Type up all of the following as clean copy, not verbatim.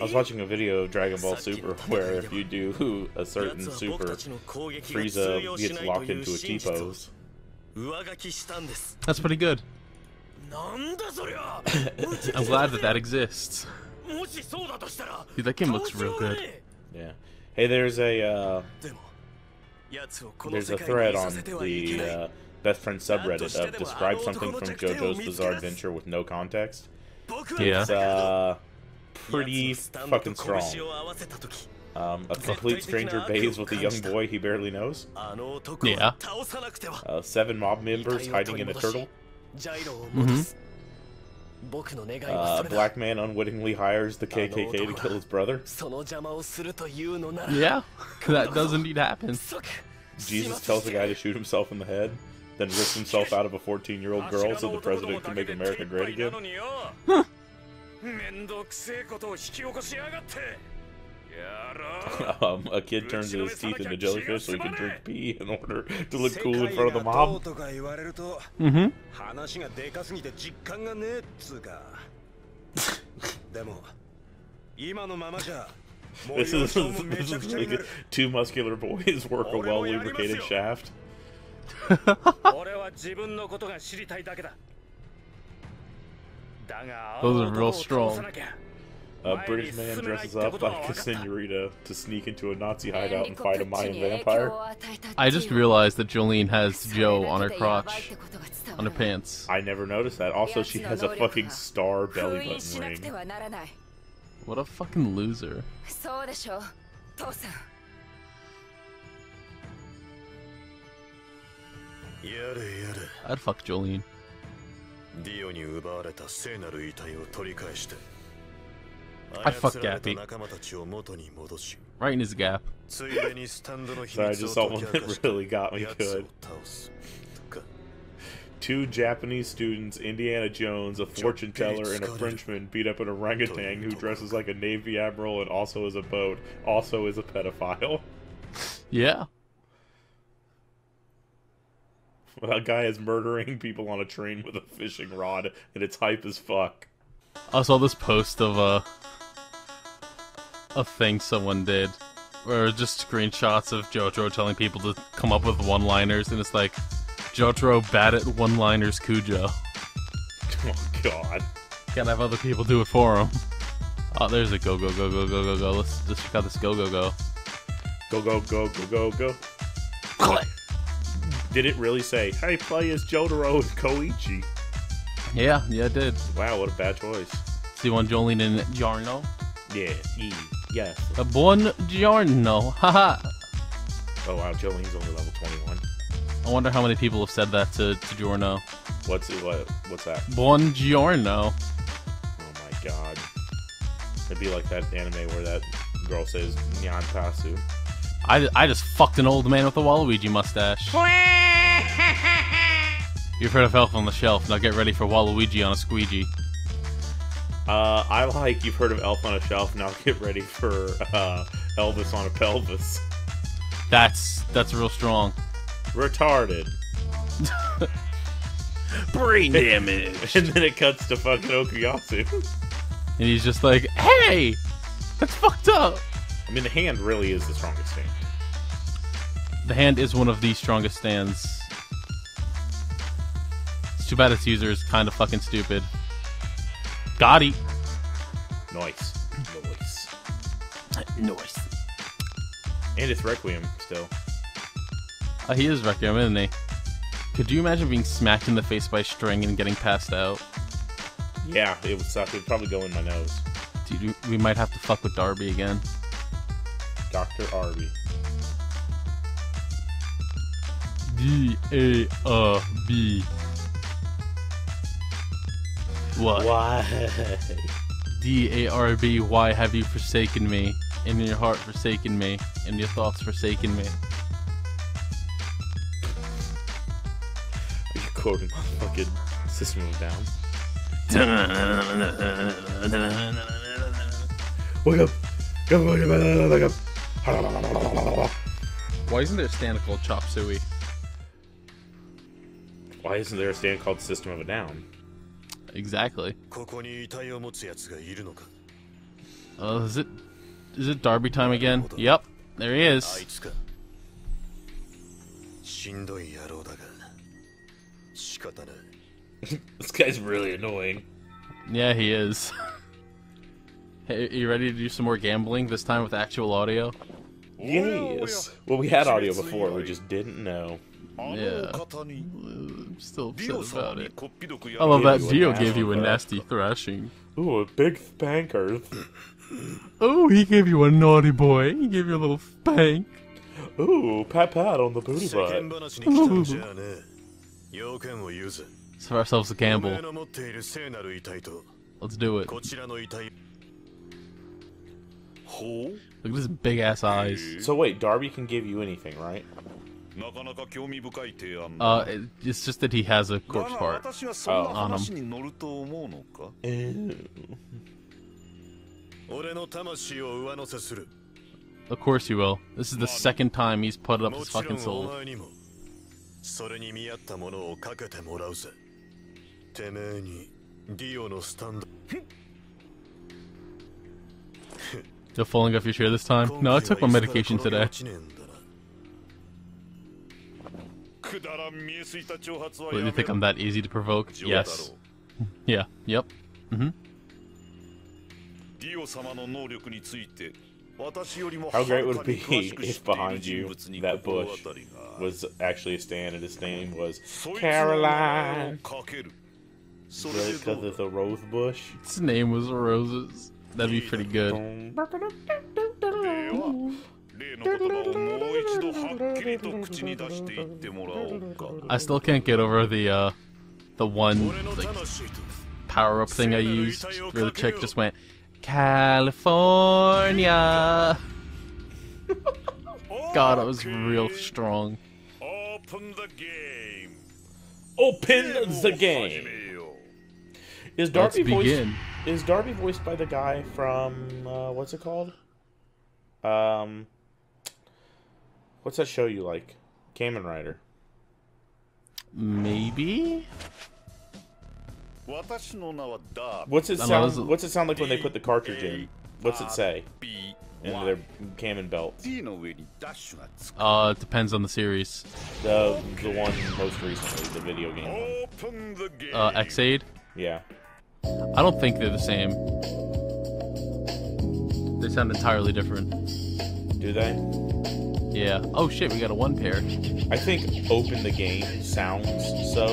I was watching a video of Dragon Ball Super where if you do a certain super, Frieza gets locked into a T-pose. That's pretty good. I'm glad that that exists. Dude, that game looks real good. Yeah. Hey, there's a thread on the Best Friend subreddit of describe something from JoJo's Bizarre Adventure with no context. Yeah. It's, pretty fucking strong. A complete stranger bathes with a young boy he barely knows. Yeah. 7 mob members hiding in a turtle. Black man unwittingly hires the KKK to kill his brother. Yeah, that does indeed happen. Jesus tells a guy to shoot himself in the head, then rips himself out of a 14-year-old girl so the president can make America great again. A kid turns his teeth into jellyfish so he can drink pee in order to look cool in front of the mob. This is like two muscular boys work a well lubricated shaft. Those are real strong. A British man dresses up like a senorita to sneak into a Nazi hideout and fight a Mayan vampire. I just realized that Jolene has Joe on her crotch, on her pants. I never noticed that. Also, she has a fucking star belly button ring. What a fucking loser. I'd fuck Jolene. I fuck Gappy. Right in his gap. Sorry, I just saw one that really got me good. Two Japanese students, Indiana Jones, a fortune teller, and a Frenchman beat up an orangutan who dresses like a Navy admiral and also is a boat, also is a pedophile. Yeah. A guy is murdering people on a train with a fishing rod, and it's hype as fuck. I saw this post of a thing someone did, where just screenshots of JoJo telling people to come up with one-liners, and it's like, JoJo bad at one-liners Cujo. Oh god. Gotta have other people do it for him. Oh, there's a go-go-go-go-go-go-go. Let's check out this go-go-go. Go-go-go-go-go-go. Click! Did it really say, hey, play as Jotaro and Koichi? Yeah, yeah, it did. Wow, what a bad choice. See one Jolene and Giorno? Yeah, yes. Buongiorno, haha. Oh wow, Jolene's only level 21. I wonder how many people have said that to Giorno. What's that? Buongiorno. Oh my god. It'd be like that anime where that girl says, Nyantasu. I just fucked an old man with a Waluigi mustache. You've heard of Elf on the Shelf, now get ready for Waluigi on a squeegee. I like You've heard of Elf on a Shelf, now get ready for Elvis on a pelvis. That's real strong. Retarded. Brain damage. And then it cuts to fucking Okuyasu. And he's just like, hey! That's fucked up! I mean, the hand really is the strongest stand. The hand is one of the strongest stands. It's too bad its user is kind of fucking stupid. Got it. Nice. Nice. Nice. And it's Requiem, still. He is Requiem, isn't he? Could you imagine being smacked in the face by a string and getting passed out? Yeah, it would suck. It would probably go in my nose. Dude, we might have to fuck with Darby again. Dr. Arby. D-A-R-B. Why? Why? D-A-R-B, why have you forsaken me? and in your heart forsaken me, and your thoughts forsaken me. Are you quoting my fucking System of Down? Wake up! Wake up! Why isn't there a stand called Chop Suey? Why isn't there a stand called System of a Down? Exactly. Oh, is it Darby time again? Yep, there he is. This guy's really annoying. Yeah, he is. Hey, are you ready to do some more gambling, this time with actual audio? Yes! Well, we had audio before, we just didn't know. Yeah. I'm still upset about it. I love that Dio gave you a nasty thrashing. Ooh, a big spanker. Oh, he gave you a naughty boy. He gave you a little spank. Ooh, pat on the booty butt. Let's have ourselves a gamble. Let's do it. Look at his big ass eyes. So wait, Darby can give you anything, right? It's just that he has a corpse part on him. Of course you will. This is the second time he's put up his fucking soul. Still falling off your chair this time? No, I took my medication today. Really, you think I'm that easy to provoke? Yes. Yeah. Yep. How great would it be if behind you, that bush, was actually a stand and his name was Caroline? Really, because it's a rose bush? His name was Roses. That'd be pretty good. I still can't get over the one like, power-up thing I used where the chick just went, California! God, it was real strong. Open the game! Open the game! Is Darby voiced by the guy from, what's it called? What's that show you like? Kamen Rider. Maybe? What's it sound like when they put the cartridge in? What's it say? In their Kamen belt. It depends on the series. The one most recently, the video game one. X-Aid? Yeah. I don't think they're the same. They sound entirely different. Do they? Yeah. Oh shit, we got a one pair. I think open the game sounds so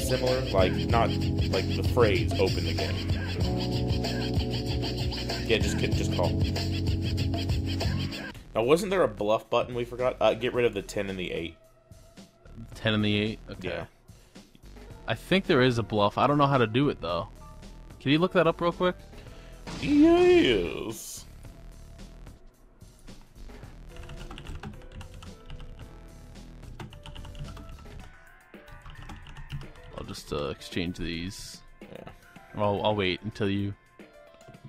similar, like not like the phrase open the game. Yeah, just call. Now wasn't there a bluff button we forgot? Get rid of the 10 and the 8. 10 and the 8? Okay. Yeah. I think there is a bluff. I don't know how to do it though. Can you look that up real quick? Yes. I'll just exchange these. Yeah. I'll wait until you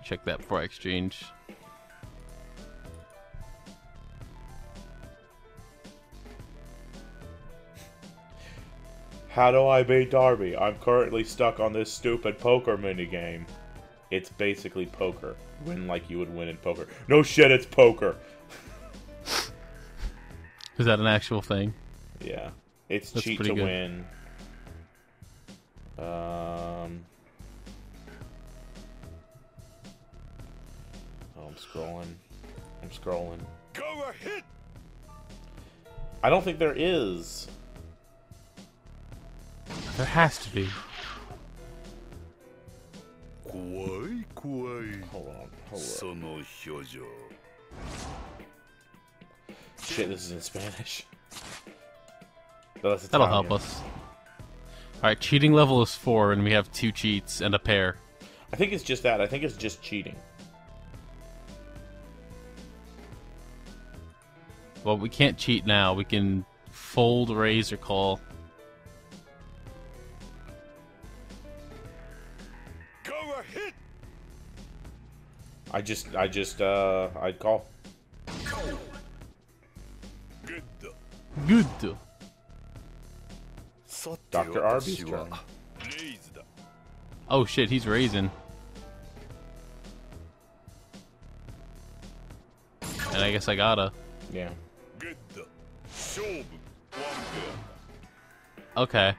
check that before I exchange. How do I beat Darby? I'm currently stuck on this stupid poker minigame. It's basically poker. Win like you would win in poker. No shit, it's poker! Is that an actual thing? Yeah. It's cheat to win. Oh, I'm scrolling. I'm scrolling. Go ahead! I don't think there is. There has to be. Hold on. Shit, this is in Spanish. That'll help us. Alright, cheating level is 4, and we have 2 cheats and a pair. I think it's just that. I think it's just cheating. Well, we can't cheat now. We can fold, raise, or call. Go ahead. I'd call. Good. Dr. Arby's turn. Oh shit, he's raising. And I guess I gotta. Yeah. Okay.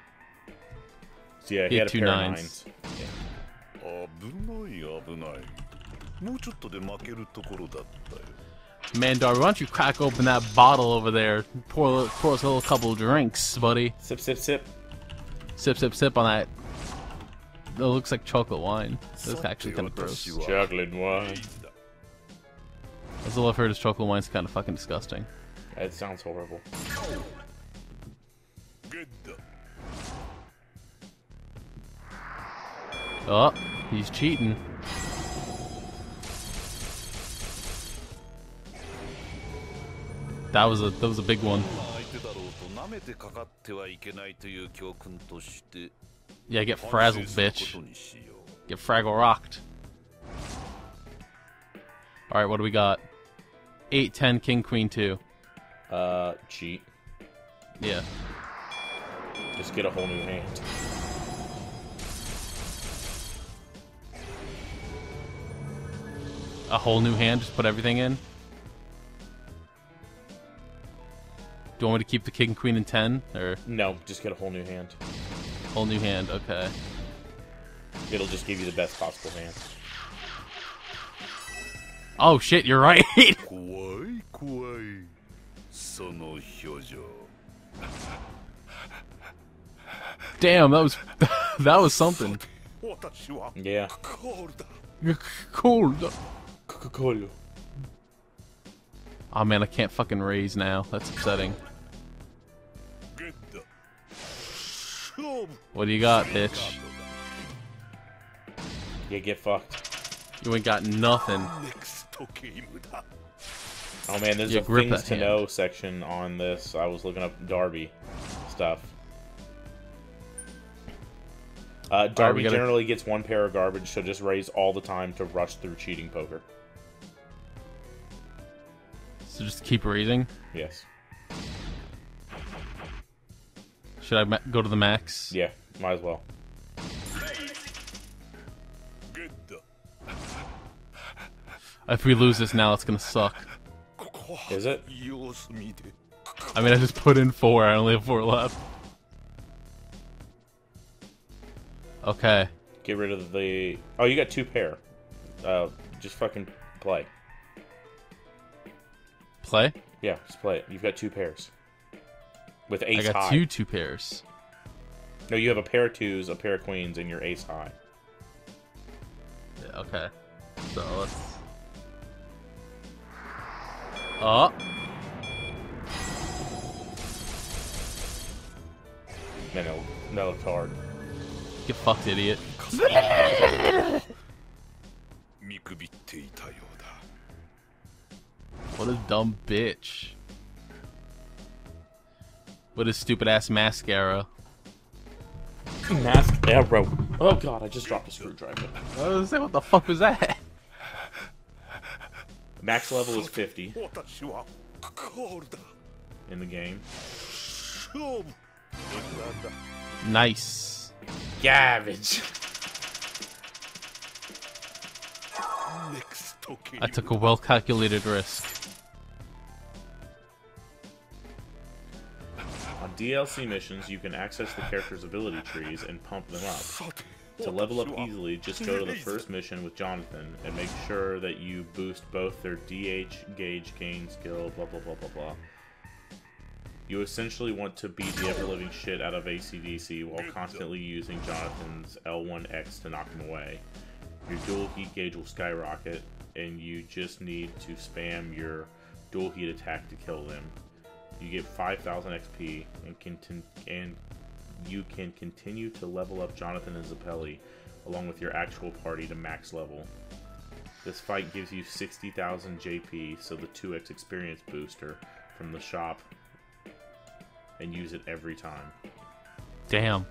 So yeah, he had 2 9s. Man, Darby, why don't you crack open that bottle over there? Pour us a little couple drinks, buddy. Sip, sip, sip. Sip, sip, sip on that. It looks like chocolate wine. That's actually kind of gross. Chocolate wine. As all I've heard is chocolate wine's kind of fucking disgusting. It sounds horrible. Oh, he's cheating. That was a big one. Yeah, get frazzled, bitch. Get fraggle rocked. Alright, what do we got? 8, 10, king, queen, 2. Cheat. Yeah. Just get a whole new hand. A whole new hand? Just put everything in? Do you want me to keep the king, queen, and 10? Or no, just get a whole new hand. Whole new hand, okay. It'll just give you the best possible hand. Oh shit, you're right! Damn, that was something. Yeah. Cold. Oh man, I can't fucking raise now. That's upsetting. What do you got, bitch? Yeah, get fucked. You ain't got nothing. Oh man, there's a things to know section on this. I was looking up Darby stuff. Darby generally gets one pair of garbage, so just raise all the time to rush through cheating poker. So just keep raising? Yes. Should I go to the max? Yeah, might as well. If we lose this now, it's gonna suck. Is it? I mean, I just put in 4. I only have 4 left. Okay. Get rid of the... Oh, you got 2 pair. Just fucking play. Play? Yeah, just play it. You've got 2 pairs. With ace high. I got high. two pairs. No, you have a pair of 2s, a pair of queens, and your ace high. Yeah, okay. So let's... Oh. Man, that looks hard. Get fucked, idiot. What a dumb bitch. What a stupid ass mascara. Mascara. Oh god, I just dropped a screwdriver. I was gonna say, what the fuck was that? Max level is 50 in the game. Nice. Garbage. I took a well-calculated risk. On DLC missions, you can access the character's ability trees and pump them up. To level up easily, just go to the first mission with Jonathan and make sure that you boost both their DH, gauge, gain, skill, blah blah blah blah blah. You essentially want to beat the ever-living shit out of AC/DC while constantly using Jonathan's L1X to knock him away. Your dual heat gauge will skyrocket, and you just need to spam your dual heat attack to kill them. You get 5,000 XP and you can continue to level up Jonathan and Zeppeli along with your actual party to max level. This fight gives you 60,000 JP, so the 2x experience booster, from the shop and use it every time. Damn.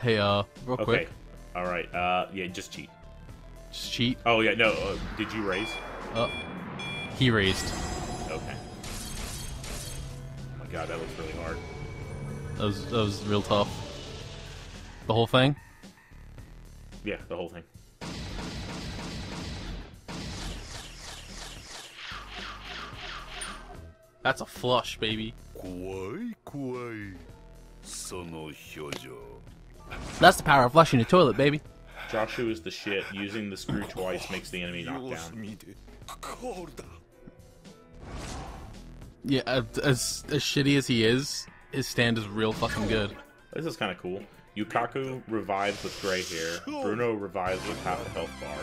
Hey, real quick. All right. Yeah, just cheat. Just cheat? Oh, yeah, no. Did you raise? He raised. Okay. Oh, my God, that looks really hard. That was real tough. The whole thing? Yeah, the whole thing. That's a flush, baby. That's the power of flushing the toilet, baby. Joshu is the shit. Using the screw twice makes the enemy knock down. Yeah, as shitty as he is, his stand is real fucking good. This is kind of cool. Yukaku revives with gray hair. Bruno revives with half a health bar.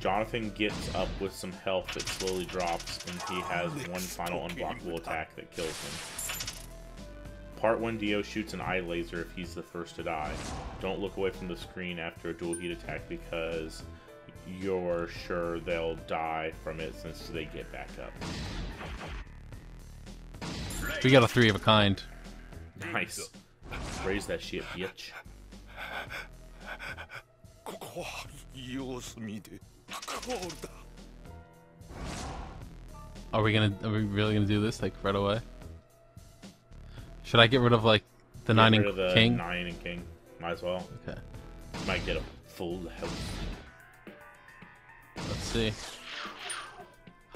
Jonathan gets up with some health that slowly drops, and he has one final unblockable attack that kills him. Part 1 Dio shoots an eye laser if he's the first to die. Don't look away from the screen after a dual heat attack because you're sure they'll die from it since they get back up. We got a 3 of a kind. Nice. Raise that shit, bitch. Are we really gonna do this like right away? Should I get rid of like the nine and king? Nine and king, might as well. Okay. Might get a full health. Let's see.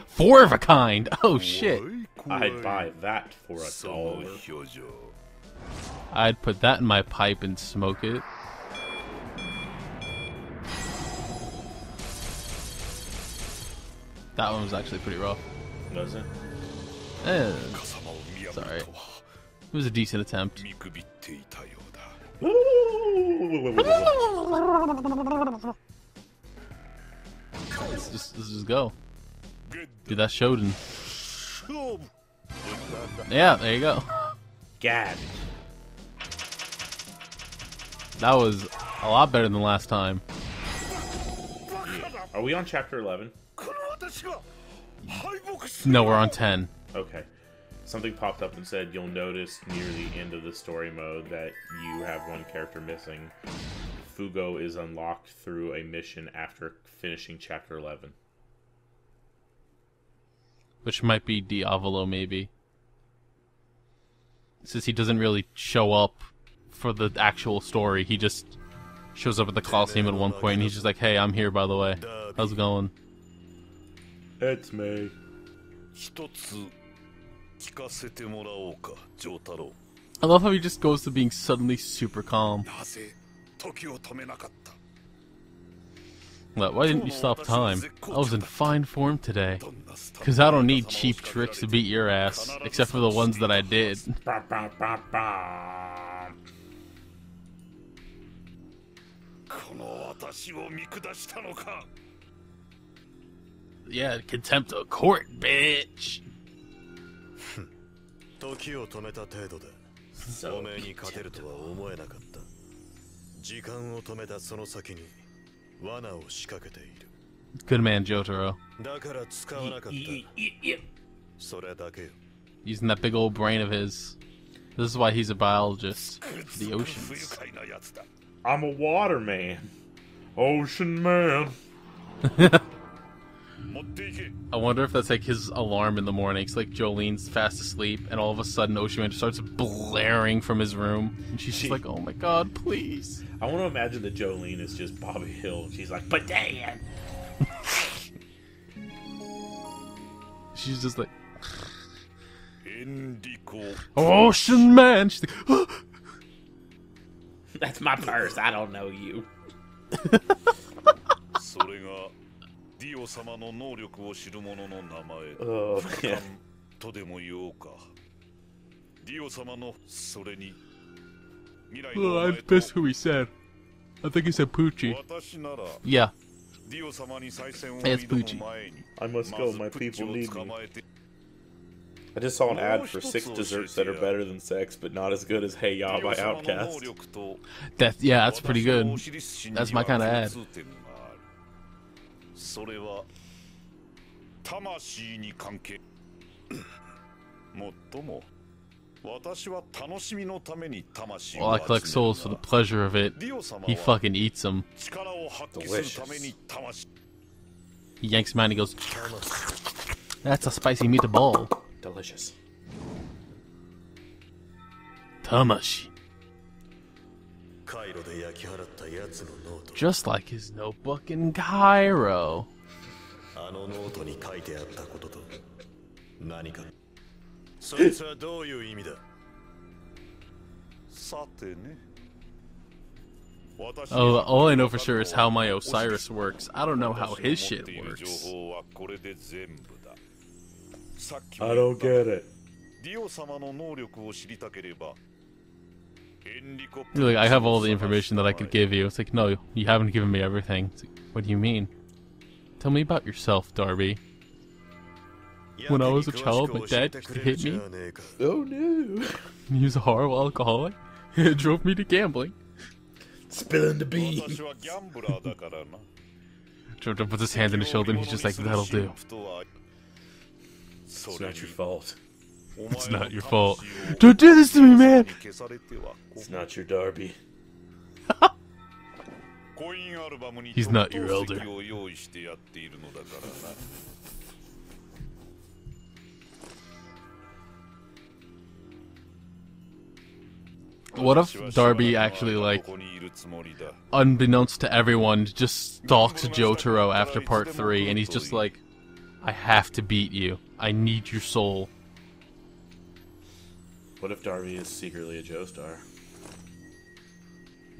4 of a kind. Oh shit! I'd buy that for $1. I'd put that in my pipe and smoke it. That one was actually pretty rough. Was it? Eh, sorry. It was a decent attempt. let's just go. Dude, that's Shoden. Yeah, there you go. Gad. That was a lot better than last time. Are we on chapter 11? No, we're on 10. Okay. Something popped up and said, you'll notice near the end of the story mode that you have one character missing. Fugo is unlocked through a mission after finishing chapter 11. Which might be Diavolo, maybe. Since he doesn't really show up for the actual story, he just shows up at the Coliseum at one point and he's just like, hey, I'm here, by the way. How's it going? It's me. I love how he just goes to being suddenly super calm. Why didn't you stop time? I was in fine form today. Cause I don't need cheap tricks to beat your ass, except for the ones that I did. Yeah, contempt of court, bitch. So good man, Jotaro. Using that big old brain of his. This is why he's a biologist. The oceans. I'm a water man. Ocean man. I wonder if that's like his alarm in the morning. It's like Jolene's fast asleep, and all of a sudden Ocean Man just starts blaring from his room. And she's just like, oh my God, please. I want to imagine that Jolene is just Bobby Hill. She's like, but damn. She's just like, Ocean Man. She's like, oh. That's my purse. I don't know you. Oh, yeah. I missed who he said. I think he said Pucci. Yeah. It's Pucci. I must go. My people need me. I just saw an ad for 6 desserts that are better than sex, but not as good as Hey Ya by Outkast. Yeah, that's pretty good. That's my kind of ad. Well, I collect souls for the pleasure of it. He fucking eats them. Delicious. He yanks mine and goes, that's a spicy meatball. Delicious. Tamashi. Just like his notebook in Cairo. Oh, all I know for sure is how my Osiris works. I don't know how his shit works. I don't get it. You're like, I have all the information that I could give you. It's like, no, you haven't given me everything. It's like, what do you mean? Tell me about yourself, Darby. When I was a child, my dad used to hit me. Oh no! He was a horrible alcoholic. It drove me to gambling. Spilling the beans. Jonathan puts his hand in his shoulder and he's just like, that'll do. It's not your fault. It's not your fault. Don't do this to me, man! It's not your Darby. He's not your elder. What if Darby actually, like, unbeknownst to everyone, just stalks Jotaro after part 3, and he's just like, I have to beat you. I need your soul. What if Darby is secretly a Joestar?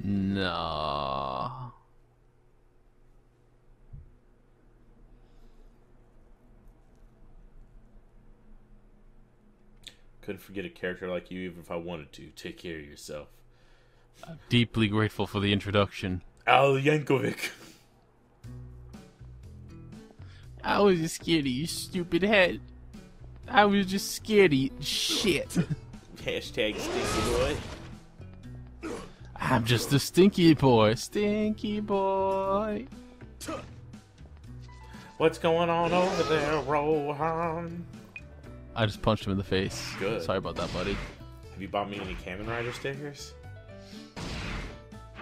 Nah. Couldn't forget a character like you even if I wanted to. Take care of yourself. I'm deeply grateful for the introduction. Al Yankovic. I was just scared of you, stupid head. I was just scared of you. Shit. Hashtag stinky boy. I'm just a stinky boy. Stinky boy. What's going on over there, Rohan? I just punched him in the face. Good. Sorry about that, buddy. Have you bought me any Kamen Rider stickers?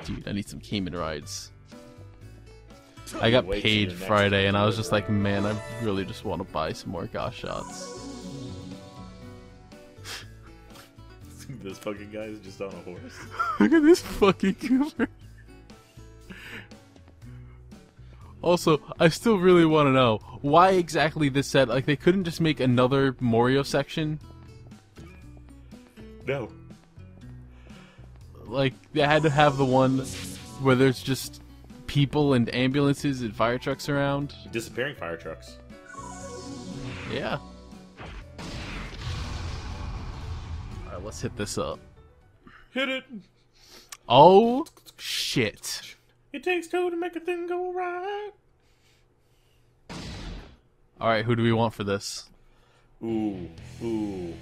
Dude, I need some Kamen Rides. I got paid Friday and I was just like, man, I really just want to buy some more Goshots. This fucking guy is just on a horse. Look at this fucking goober. Also, I still really want to know why exactly this set. Like, they couldn't just make another Morioh section. No. Like, they had to have the one where there's just people and ambulances and fire trucks around. Disappearing fire trucks. Yeah. Alright, let's hit this up. Hit it! Oh, shit. It takes two to make a thing go right. Alright, who do we want for this? Ooh. I mean,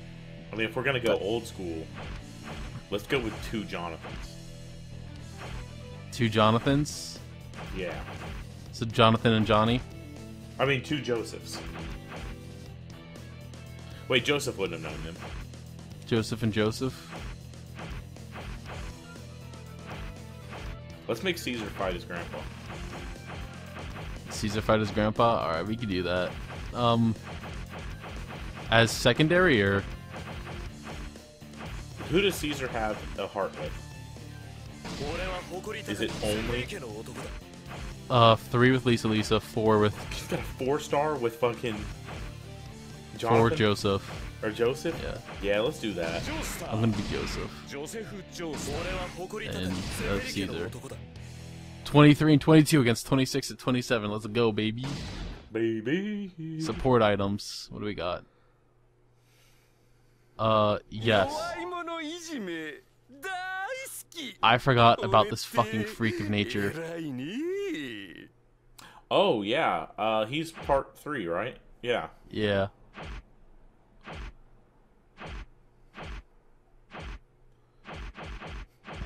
if we're gonna go old school, let's go with two Jonathans. Two Jonathans? Yeah. So Jonathan and Johnny? I mean, two Josephs. Wait, Joseph wouldn't have known them. Joseph and Joseph? Let's make Caesar fight his grandpa. Caesar fight his grandpa? Alright, we can do that. As secondary, or... Who does Caesar have a heart with? Is it only... 3 with Lisa Lisa, 4 with... She's got a 4-star with fucking... Jonathan? 4 Joseph. Or Joseph? Yeah. Yeah, let's do that. I'm gonna be Joseph. And Caesar. 23 and 22 against 26 and 27. Let's go, baby. Baby. Support items. What do we got? Yes. I forgot about this fucking freak of nature. Oh, yeah. He's part 3, right? Yeah. Yeah.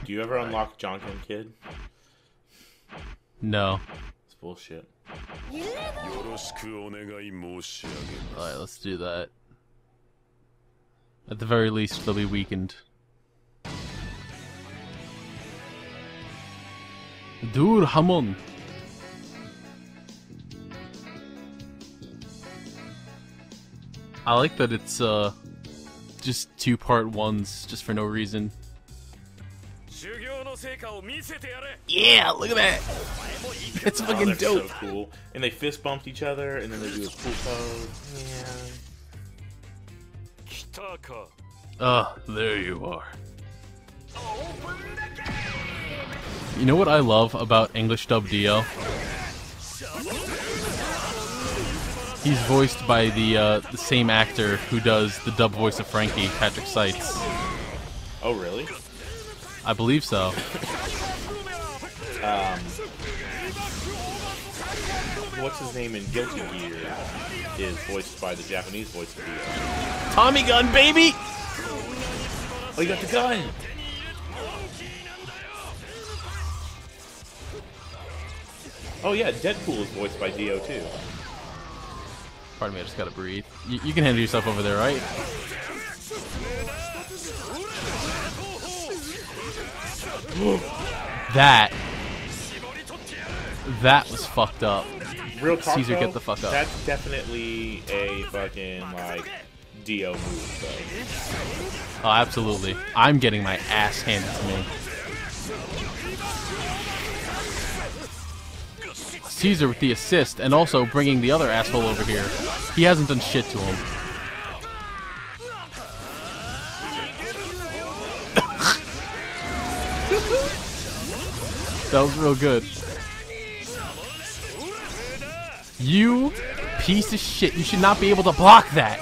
Do you ever unlock Jonathan Kid? No. It's bullshit. Alright, let's do that. At the very least, they'll be weakened. Dur Hamon! I like that it's, just two part ones, just for no reason. Yeah, look at that! It's fucking dope! So cool. And they fist bumped each other, and then they do a cool pose. Yeah. Ah, there you are. You know what I love about English dub Dio? He's voiced by the same actor who does the dub voice of Frankie, Patrick Seitz. Oh, really? I believe so. What's his name in Guilty Gear is voiced by the Japanese voice of Dio. Tommy gun, baby! Oh, you got the gun! Oh yeah, Deadpool is voiced by Dio too. Pardon me, I just gotta breathe. You can handle yourself over there, right? That was fucked up. Real talk, Caesar, get the fuck up. That's definitely a fucking, like, Dio move, though. Oh, absolutely. I'm getting my ass handed to me. Caesar with the assist, and also bringing the other asshole over here. He hasn't done shit to him. That was real good. You piece of shit. You should not be able to block that.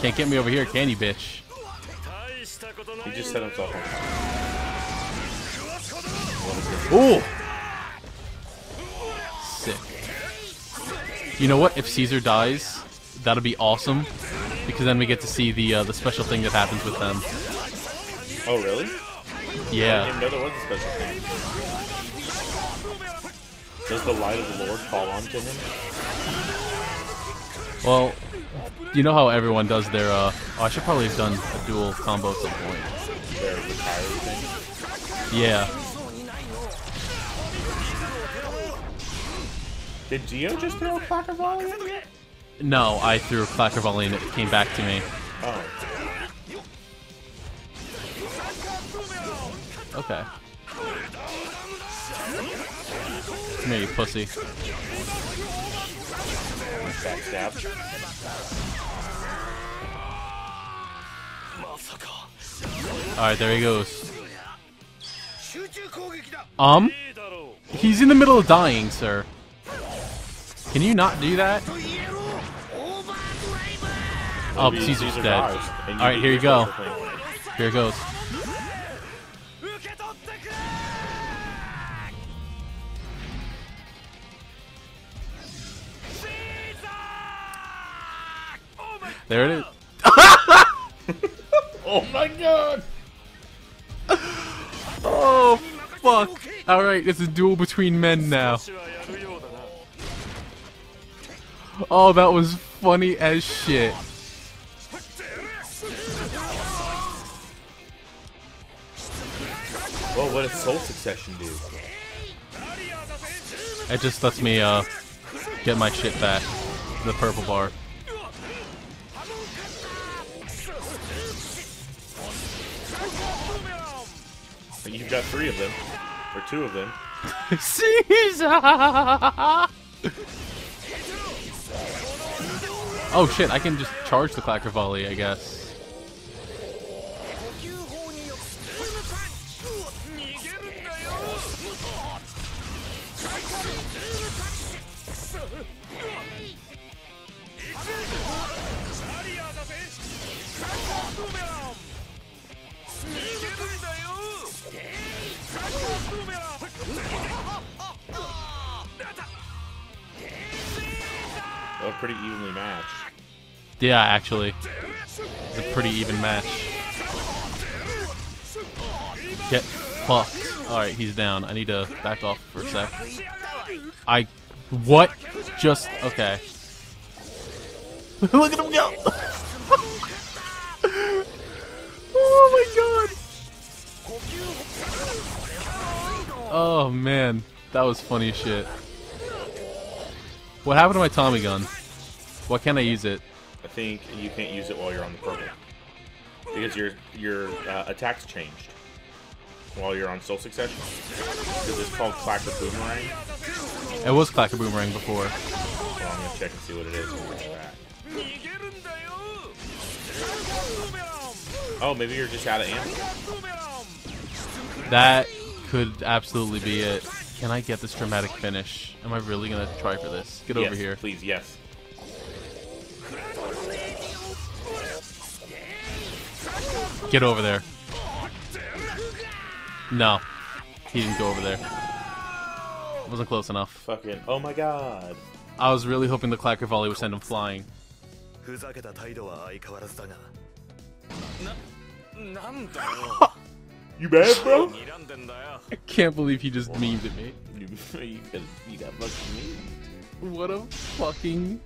Can't get me over here, can you, bitch? He just set himself up. Ooh! Sick. You know what? If Caesar dies, that'll be awesome. Because then we get to see the special thing that happens with them. Oh, really? Yeah. I didn't know there was a special thing. Does the light of the Lord fall onto him? Well, you know how everyone does their, oh, I should probably have done a dual combo at some point. Their retire thing? Yeah. Did Dio just throw a clacker volley in yet? No, I threw a clacker volley and it came back to me. Oh. Okay. Come here, you pussy. Alright, there he goes. He's in the middle of dying, sir. Can you not do that? Oh, Caesar's dead. Alright, here you go. Here it goes. There it is. Oh my god! Oh, fuck. Alright, it's a duel between men now. Oh, that was funny as shit. Whoa, what does Soul Succession do? It just lets me get my shit back. The purple bar. You've got three of them. Or two of them. Caesar! Oh shit, I can just charge the clacker volley, I guess. Well, pretty evenly matched. Yeah, actually. It's a pretty even match. Get fucked. Alright, he's down. I need to back off for a sec. I What? Just okay. Look at him go! Oh my god! Oh man, that was funny shit. What happened to my Tommy gun? Why can't I use it? I think you can't use it while you're on the purple because your attacks changed while you're on Soul Succession. Because it's called Clacker Boomerang. It was Clacker Boomerang before. So I'm gonna check and see what it is. Oh, maybe you're just out of ammo. That could absolutely be it. Can I get this dramatic finish? Am I really gonna try for this? Get over here, please. Yes. Get over there. No, he didn't go over there. Wasn't close enough. Fucking. Oh my god. I was really hoping the clacker volley would send him flying. You bad, bro? I can't believe he just memed at me. You got fucking memed. What a fucking.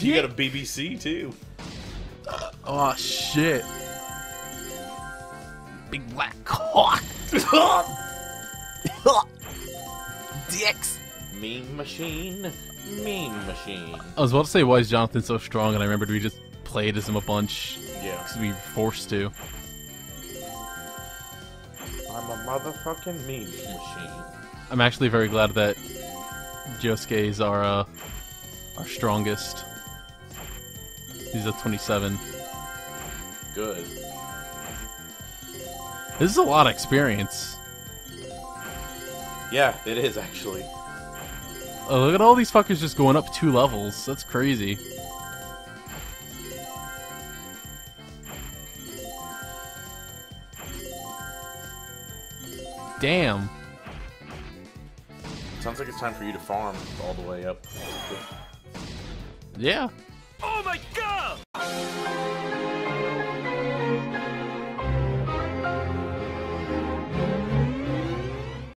You got a BBC too. Oh shit. Big black cock. Dicks. Meme machine. Meme machine. I was about to say, why is Jonathan so strong? And I remembered we just played as him a bunch. Yeah. Because we were forced to. I'm a motherfucking meme machine. I'm actually very glad that Josuke is our strongest. He's at 27. Good. This is a lot of experience. Yeah, it is actually. Oh, look at all these fuckers just going up 2 levels. That's crazy. Damn. Sounds like it's time for you to farm all the way up. Yeah. Oh my god!